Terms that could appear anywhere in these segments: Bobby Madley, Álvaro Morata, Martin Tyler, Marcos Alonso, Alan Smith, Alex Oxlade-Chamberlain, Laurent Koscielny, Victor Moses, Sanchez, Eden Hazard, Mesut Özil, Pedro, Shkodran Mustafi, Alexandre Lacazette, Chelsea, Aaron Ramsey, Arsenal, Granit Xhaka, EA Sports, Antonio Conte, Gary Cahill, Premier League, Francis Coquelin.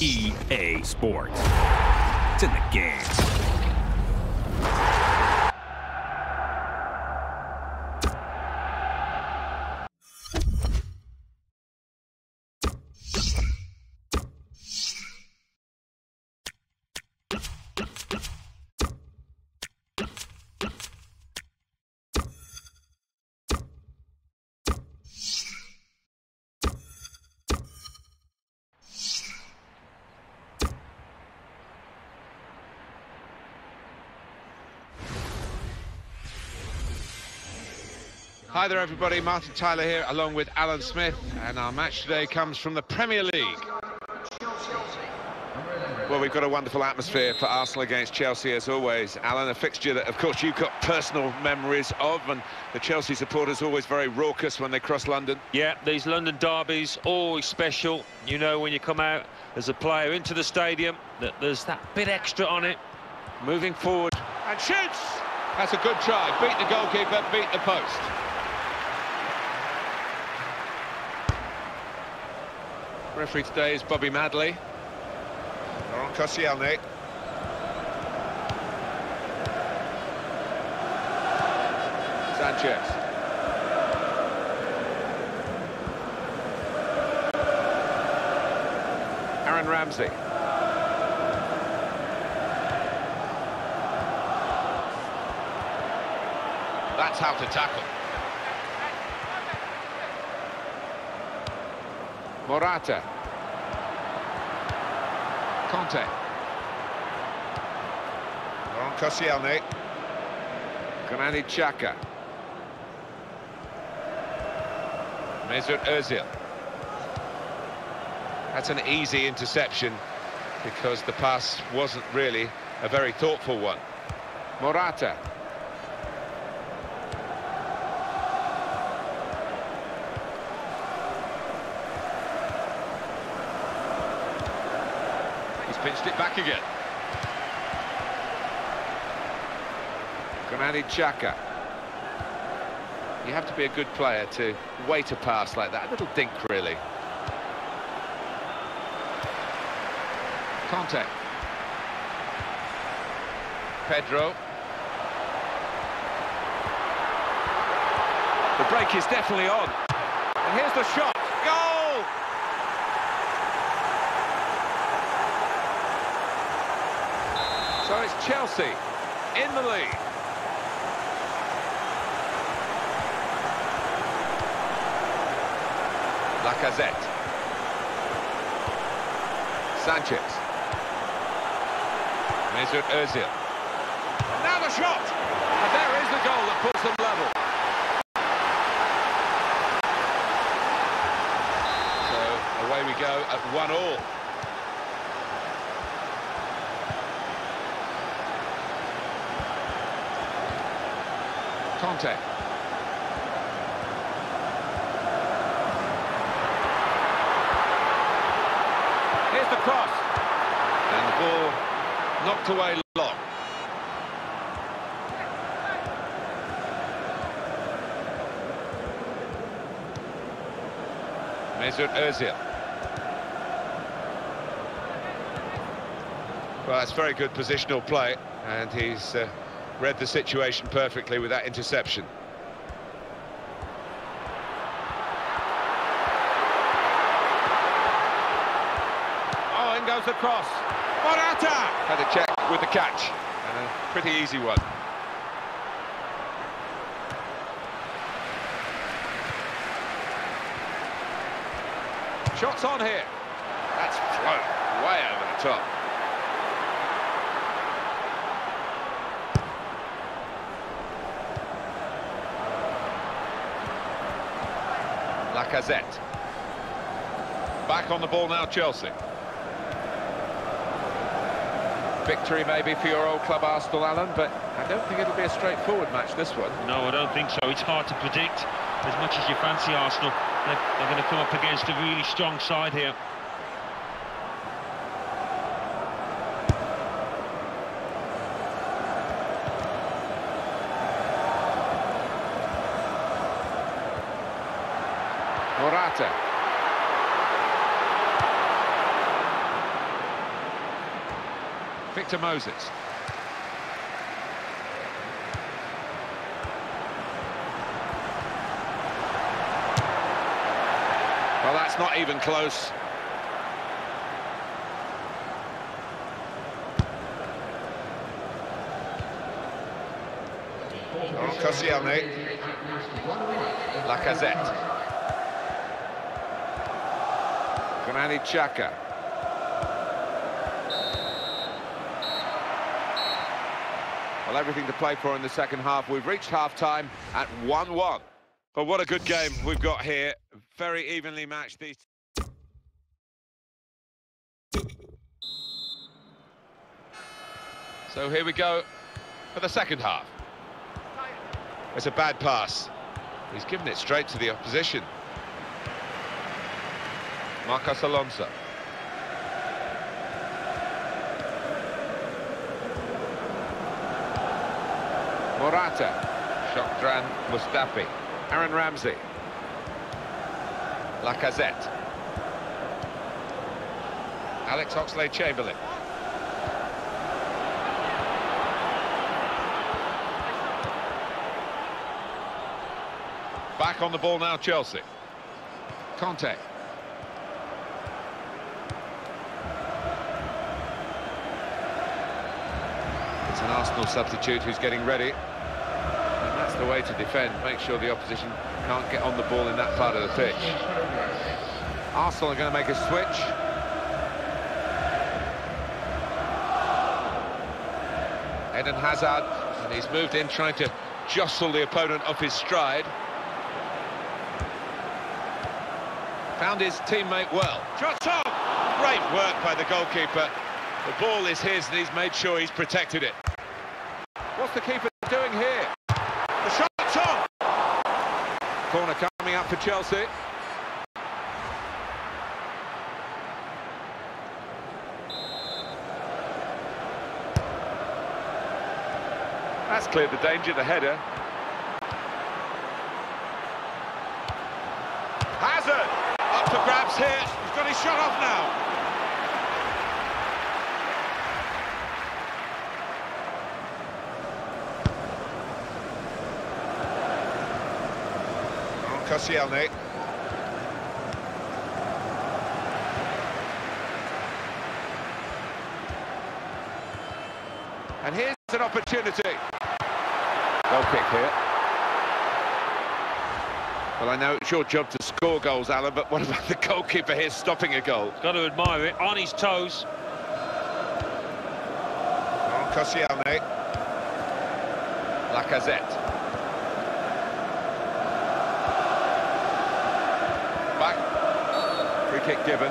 EA Sports. It's in the game. Hi there everybody, Martin Tyler here along with Alan Smith, and our match today comes from the Premier League. Well, we've got a wonderful atmosphere for Arsenal against Chelsea as always. Alan, a fixture that of course you've got personal memories of, and the Chelsea supporters always very raucous when they cross London. Yeah, these London derbies, always special. You know when you come out as a player into the stadium, that there's that bit extra on it. Moving forward. And shoots! That's a good try, beat the goalkeeper, beat the post. Referee today is Bobby Madley. Laurent Koscielny. Sanchez. Aaron Ramsey. That's how to tackle. Morata. Conte. Laurent Koscielny. Granit Xhaka. Mesut Özil. That's an easy interception because the pass wasn't really a very thoughtful one. Morata. Pinched it back again. Granit Xhaka. You have to be a good player to wait a pass like that. A little dink, really. Conte. Pedro. The break is definitely on. And here's the shot. Goal! So it's Chelsea in the lead. Lacazette. Sanchez. Mesut Özil. And now the shot! And there is the goal that puts them level. So away we go at 1-1. Conte. Here's the cross. And the ball knocked away long. Mesut Özil. Well, that's very good positional play, and he's read the situation perfectly with that interception. Oh, in goes the cross. Morata had a check with the catch, and a pretty easy one. Shots on here. That's flown way over the top. Lacazette. Back on the ball now, Chelsea. Victory maybe for your old club Arsenal, Alan, but I don't think it'll be a straightforward match, this one. No, I don't think so. It's hard to predict. As much as you fancy Arsenal, they're going to come up against a really strong side here. Morata. Victor Moses. Well, that's not even close. Laurent Koscielny. Lacazette. Granit Xhaka. Well, everything to play for in the second half. We've reached half-time at 1-1. But what a good game we've got here. Very evenly matched these. So here we go for the second half. It's a bad pass. He's given it straight to the opposition. Marcos Alonso. Morata. Shkodran Mustafi. Aaron Ramsey. Lacazette. Alex Oxlade-Chamberlain. Back on the ball now, Chelsea. Conte. It's an Arsenal substitute who's getting ready. And that's the way to defend. Make sure the opposition can't get on the ball in that part of the pitch. Arsenal are going to make a switch. Eden Hazard. And he's moved in, trying to jostle the opponent off his stride. Found his teammate well. Shots on! Great work by the goalkeeper. The ball is his and he's made sure he's protected it. What's the keeper doing here? The shot's on! Corner coming up for Chelsea. That's cleared the danger, the header. Hazard! Up for grabs here, he's got his shot off now. Koscielny. And here's an opportunity. Goal kick here. Well, I know it's your job to score goals, Alan, but what about the goalkeeper here stopping a goal? Got to admire it, on his toes. Koscielny. Lacazette. Back. Free kick given.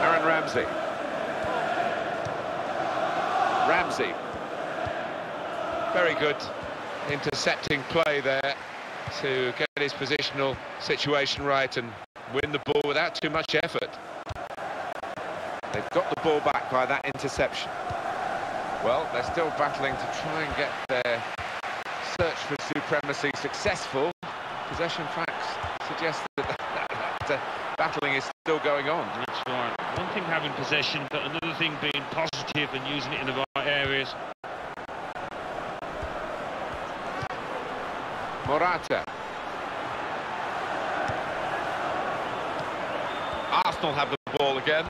Aaron Ramsey. Very good intercepting play there to get his positional situation right and win the ball without too much effort. They've got the ball back by that interception. Well, they're still battling to try and get their search for supremacy successful. Possession facts suggest that battling is still going on. That's right. One thing having possession, but another thing being positive and using it in the right areas. Morata. Arsenal have the ball again.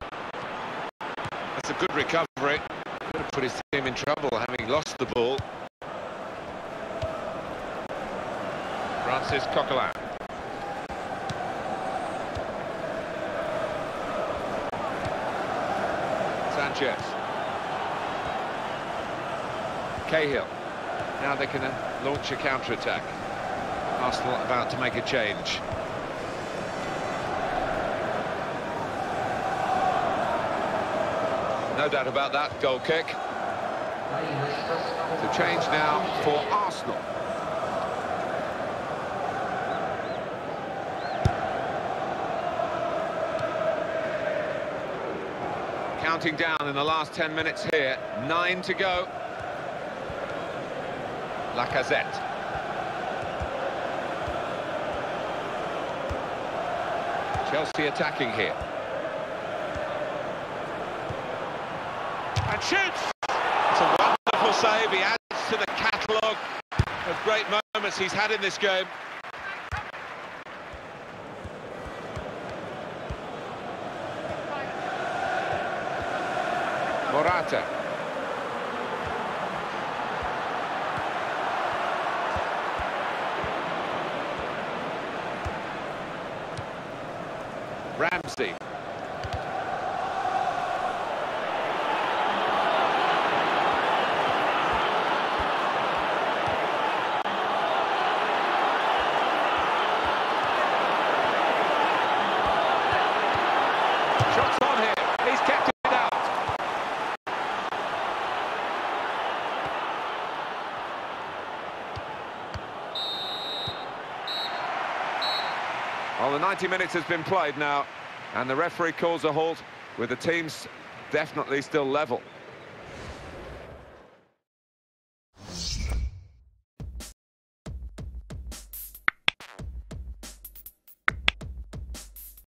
That's a good recovery. Could have put his team in trouble having lost the ball. Francis Coquelin. Sanchez. Cahill. Now they can launch a counter-attack. Arsenal about to make a change. No doubt about that goal kick. The change now for Arsenal. Counting down in the last 10 minutes here. 9 to go. Lacazette. Chelsea attacking here. And shoots! It's a wonderful save. He adds to the catalogue of great moments he's had in this game. Morata. Ramsey. Shots on here. He's kept it. Well, the 90 minutes has been played now, and the referee calls a halt with the teams definitely still level.